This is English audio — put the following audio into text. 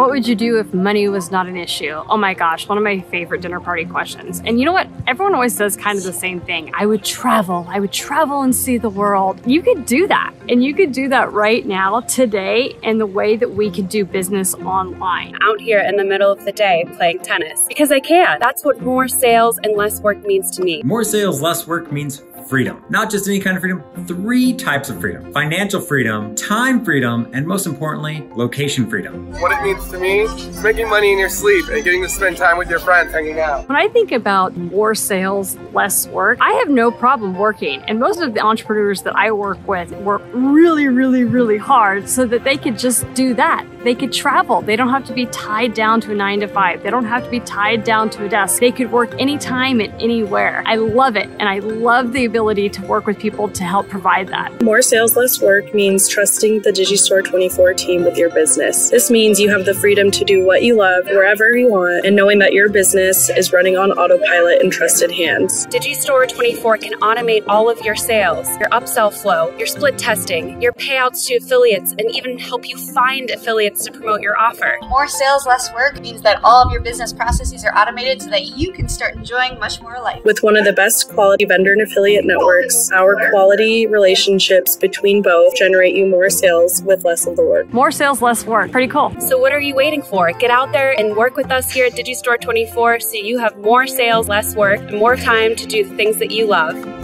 What would you do if money was not an issue? Oh my gosh, one of my favorite dinner party questions. And you know what? Everyone always says kind of the same thing. I would travel and see the world. You could do that. And you could do that right now, today, and the way that we could do business online. Out here in the middle of the day playing tennis because I can. That's what more sales and less work means to me. More sales, less work means freedom. Not just any kind of freedom, 3 types of freedom. Financial freedom, time freedom, and most importantly, location freedom. What it means to me is making money in your sleep and getting to spend time with your friends hanging out. When I think about more sales, less work, I have no problem working. And most of the entrepreneurs that I work with work really, really, really hard so that they could just do that. They could travel. They don't have to be tied down to a 9-to-5. They don't have to be tied down to a desk. They could work anytime and anywhere. I love it. And I love the ability to work with people to help provide that. More sales, less work means trusting the Digistore24 team with your business. This means you have the freedom to do what you love, wherever you want, and knowing that your business is running on autopilot and trusted hands. Digistore24 can automate all of your sales, your upsell flow, your split testing, your payouts to affiliates, and even help you find affiliates to promote your offer. More sales, less work means that all of your business processes are automated so that you can start enjoying much more life. With one of the best quality vendor and affiliate networks, our quality relationships between both generate you more sales with less of the work. More sales, less work. Pretty cool. So what are you waiting for? Get out there and work with us here at Digistore24 so you have more sales, less work, and more time to do the things that you love.